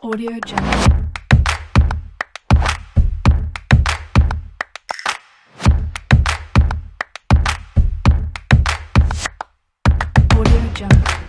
Audio Jungle. Audio Jungle.